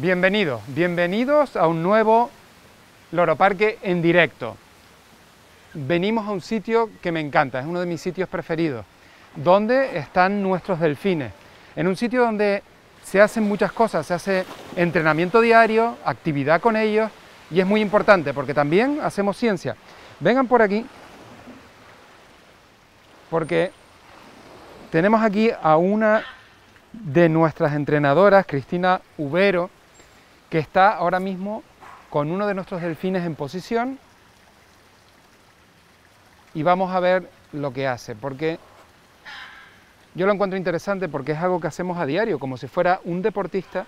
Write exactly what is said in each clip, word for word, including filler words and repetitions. Bienvenidos, bienvenidos a un nuevo Loro Parque en directo. Venimos a un sitio que me encanta, es uno de mis sitios preferidos, donde están nuestros delfines. En un sitio donde se hacen muchas cosas, se hace entrenamiento diario, actividad con ellos, y es muy importante porque también hacemos ciencia. Vengan por aquí, porque tenemos aquí a una de nuestras entrenadoras, Cristina Ubero, que está ahora mismo con uno de nuestros delfines en posición, y vamos a ver lo que hace, porque yo lo encuentro interesante porque es algo que hacemos a diario, como si fuera un deportista,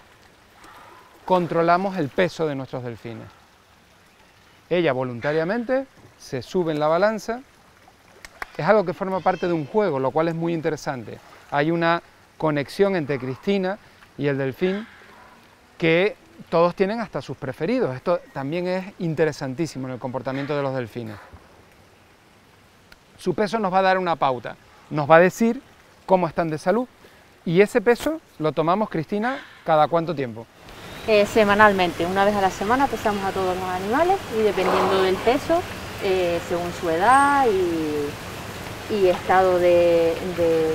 controlamos el peso de nuestros delfines. Ella voluntariamente se sube en la balanza, es algo que forma parte de un juego, lo cual es muy interesante. Hay una conexión entre Cristina y el delfín que todos tienen hasta sus preferidos. Esto también es interesantísimo en el comportamiento de los delfines. Su peso nos va a dar una pauta, nos va a decir cómo están de salud, y ese peso lo tomamos, Cristina, ¿cada cuánto tiempo? Eh, semanalmente, una vez a la semana pesamos a todos los animales y dependiendo del peso, eh, según su edad y, y estado de, de,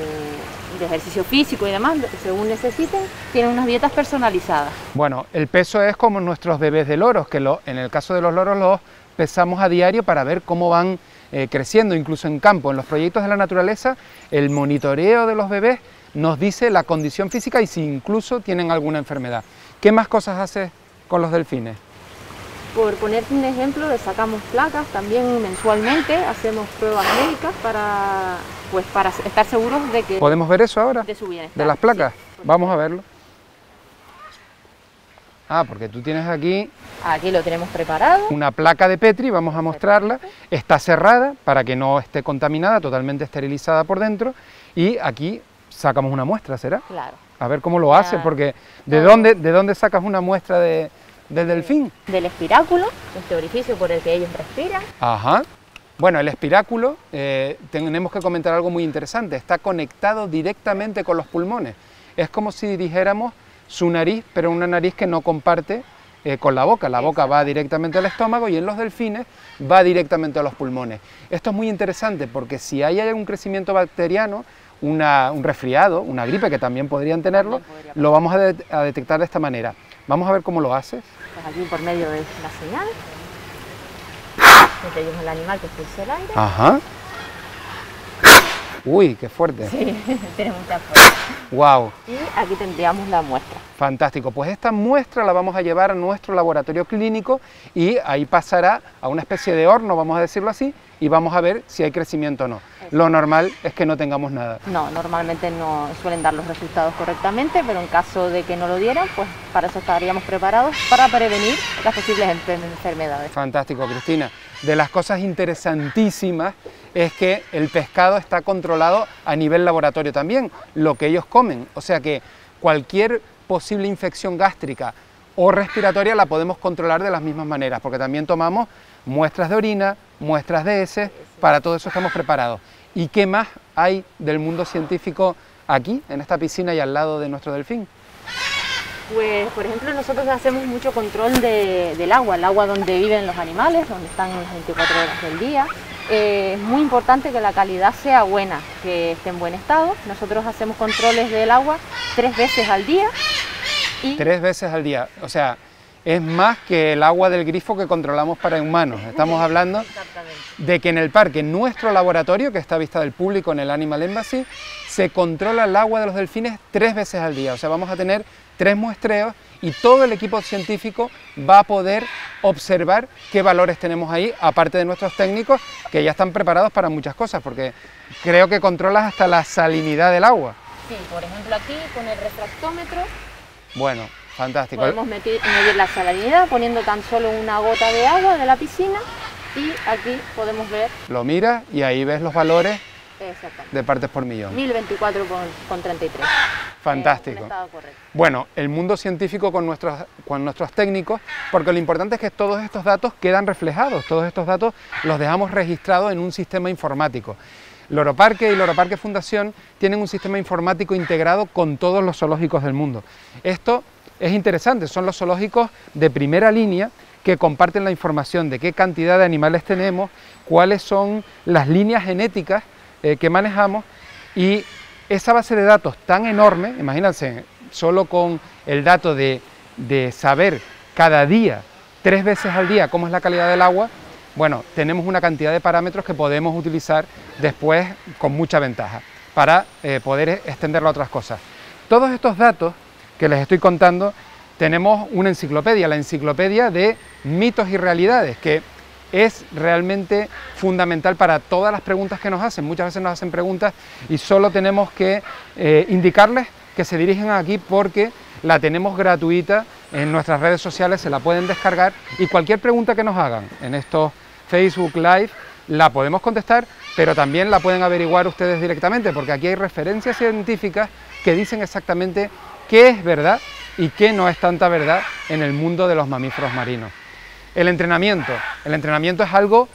de ejercicio físico y demás, según necesiten, tienen unas dietas personalizadas. Bueno, el peso es como nuestros bebés de loros, que lo, en el caso de los loros los pesamos a diario para ver cómo van eh, creciendo, incluso en campo. En los proyectos de la naturaleza, el monitoreo de los bebés nos dice la condición física y si incluso tienen alguna enfermedad. ¿Qué más cosas haces con los delfines? Por ponerte un ejemplo, le sacamos placas también mensualmente, hacemos pruebas médicas para, pues, para estar seguros de que... ¿Podemos ver eso ahora? De su bienestar. ¿De las placas? Sí, vamos a verlo. Ah, porque tú tienes aquí... Aquí lo tenemos preparado. Una placa de Petri, vamos a mostrarla. Está cerrada para que no esté contaminada, totalmente esterilizada por dentro. Y aquí sacamos una muestra, ¿será? Claro. A ver cómo lo claro. hace, porque ¿de, claro. dónde, ¿de dónde sacas una muestra de, del delfín? Del espiráculo, este orificio por el que ellos respiran. Ajá. Bueno, el espiráculo, eh, tenemos que comentar algo muy interesante, está conectado directamente con los pulmones. Es como si dijéramos su nariz, pero una nariz que no comparte eh, con la boca. La boca va directamente al estómago y en los delfines va directamente a los pulmones. Esto es muy interesante porque si hay algún crecimiento bacteriano, una, un resfriado, una gripe, que también podrían tenerlo, también podría lo vamos a, de a detectar de esta manera. Vamos a ver cómo lo hace. Pues aquí por medio de la señal, que tenemos el animal que expulsa el aire. Ajá. Uy, qué fuerte. Sí, tiene mucha fuerza. Wow. Y aquí tendríamos la muestra. Fantástico, pues esta muestra la vamos a llevar a nuestro laboratorio clínico y ahí pasará a una especie de horno, vamos a decirlo así, y vamos a ver si hay crecimiento o no. Lo normal es que no tengamos nada. No, normalmente no suelen dar los resultados correctamente, pero en caso de que no lo dieran, pues para eso estaríamos preparados para prevenir las posibles enfermedades. Fantástico, Cristina. De las cosas interesantísimas es que el pescado está controlado a nivel laboratorio también, lo que ellos comen, o sea que cualquier posible infección gástrica o respiratoria la podemos controlar de las mismas maneras, porque también tomamos muestras de orina, muestras de heces, para todo eso estamos preparados. ¿Y qué más hay del mundo científico aquí, en esta piscina y al lado de nuestro delfín? Pues, por ejemplo, nosotros hacemos mucho control de, del agua, el agua donde viven los animales, donde están las veinticuatro horas del día. Eh, es muy importante que la calidad sea buena, que esté en buen estado. Nosotros hacemos controles del agua tres veces al día. Y... Tres veces al día, o sea, es más que el agua del grifo que controlamos para humanos. Estamos hablando de que en el parque, en nuestro laboratorio, que está a vista del público en el Animal Embassy, se controla el agua de los delfines tres veces al día, o sea, vamos a tener tres muestreos y todo el equipo científico va a poder observar qué valores tenemos ahí, aparte de nuestros técnicos que ya están preparados para muchas cosas, porque creo que controlas hasta la salinidad del agua. Sí, por ejemplo aquí con el refractómetro. Bueno, fantástico. Podemos medir, medir la salinidad poniendo tan solo una gota de agua de la piscina y aquí podemos ver. Lo miras y ahí ves los valores. Exactamente. De partes por millón. mil veinticuatro con treinta y tres. Fantástico. Eh, bueno, el mundo científico con nuestros, con nuestros técnicos, porque lo importante es que todos estos datos quedan reflejados, todos estos datos los dejamos registrados en un sistema informático. Loro Parque y Loro Parque Fundación tienen un sistema informático integrado con todos los zoológicos del mundo. Esto es interesante, son los zoológicos de primera línea que comparten la información de qué cantidad de animales tenemos, cuáles son las líneas genéticas eh, que manejamos, y esa base de datos tan enorme, imagínense, solo con el dato de, de saber cada día, tres veces al día, cómo es la calidad del agua, bueno, tenemos una cantidad de parámetros que podemos utilizar después con mucha ventaja para eh, poder extenderlo a otras cosas. Todos estos datos que les estoy contando, tenemos una enciclopedia, la enciclopedia de mitos y realidades, que es realmente fundamental para todas las preguntas que nos hacen. Muchas veces nos hacen preguntas y solo tenemos que eh, indicarles que se dirigen aquí porque la tenemos gratuita en nuestras redes sociales, se la pueden descargar y cualquier pregunta que nos hagan en estos Facebook Live la podemos contestar, pero también la pueden averiguar ustedes directamente, porque aquí hay referencias científicas que dicen exactamente qué es verdad y qué no es tanta verdad en el mundo de los mamíferos marinos. El entrenamiento. El entrenamiento es algo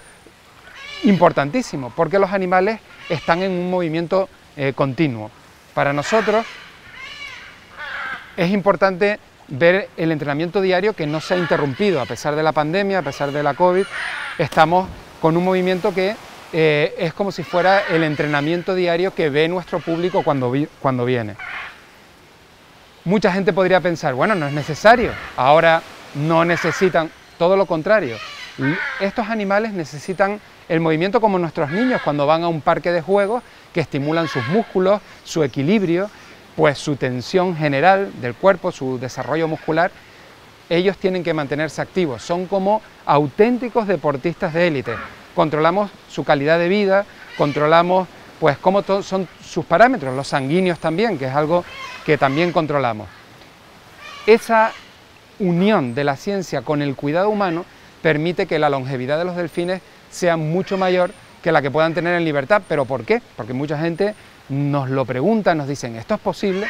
importantísimo, porque los animales están en un movimiento eh, continuo. Para nosotros es importante ver el entrenamiento diario que no se ha interrumpido, a pesar de la pandemia, a pesar de la COVID, estamos con un movimiento que eh, es como si fuera el entrenamiento diario que ve nuestro público cuando, vi, cuando viene. Mucha gente podría pensar, bueno, no es necesario, ahora no necesitan, todo lo contrario. Estos animales necesitan el movimiento como nuestros niños cuando van a un parque de juegos, que estimulan sus músculos, su equilibrio, pues su tensión general del cuerpo, su desarrollo muscular. Ellos tienen que mantenerse activos, son como auténticos deportistas de élite. Controlamos su calidad de vida, controlamos pues cómo son sus parámetros, los sanguíneos también, que es algo que también controlamos. Esa unión de la ciencia con el cuidado humano permite que la longevidad de los delfines sea mucho mayor que la que puedan tener en libertad. ¿Pero por qué? Porque mucha gente nos lo pregunta, nos dicen, ¿esto es posible?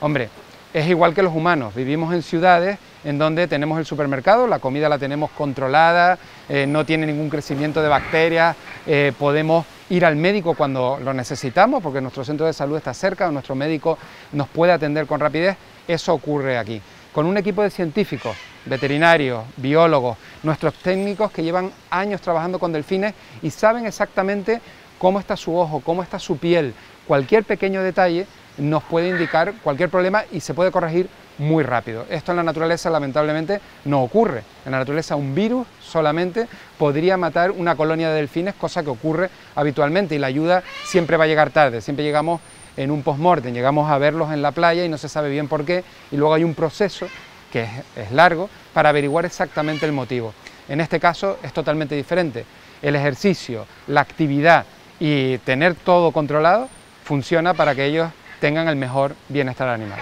Hombre, es igual que los humanos, vivimos en ciudades en donde tenemos el supermercado, la comida la tenemos controlada, eh, no tiene ningún crecimiento de bacterias, eh, podemos ir al médico cuando lo necesitamos, porque nuestro centro de salud está cerca, o nuestro médico nos puede atender con rapidez. Eso ocurre aquí, con un equipo de científicos, veterinarios, biólogos, nuestros técnicos que llevan años trabajando con delfines y saben exactamente cómo está su ojo, cómo está su piel. Cualquier pequeño detalle nos puede indicar cualquier problema y se puede corregir muy rápido. Esto en la naturaleza lamentablemente no ocurre. En la naturaleza un virus solamente podría matar una colonia de delfines, cosa que ocurre habitualmente, y la ayuda siempre va a llegar tarde, siempre llegamos en un post-mortem, llegamos a verlos en la playa y no se sabe bien por qué, y luego hay un proceso que es, es largo para averiguar exactamente el motivo. En este caso es totalmente diferente. El ejercicio, la actividad y tener todo controlado funciona para que ellos tengan el mejor bienestar animal.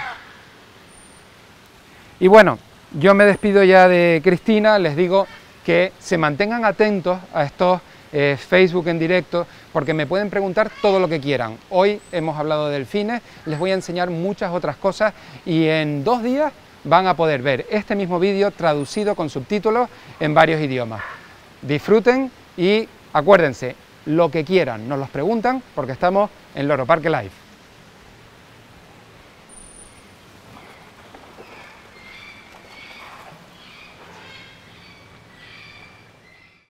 Y bueno, yo me despido ya de Cristina, les digo que se mantengan atentos a estos eh, Facebook en directo, porque me pueden preguntar todo lo que quieran. Hoy hemos hablado de delfines, les voy a enseñar muchas otras cosas y en dos días van a poder ver este mismo vídeo traducido con subtítulos en varios idiomas. Disfruten y acuérdense, lo que quieran, nos los preguntan porque estamos en Loro Parque Live.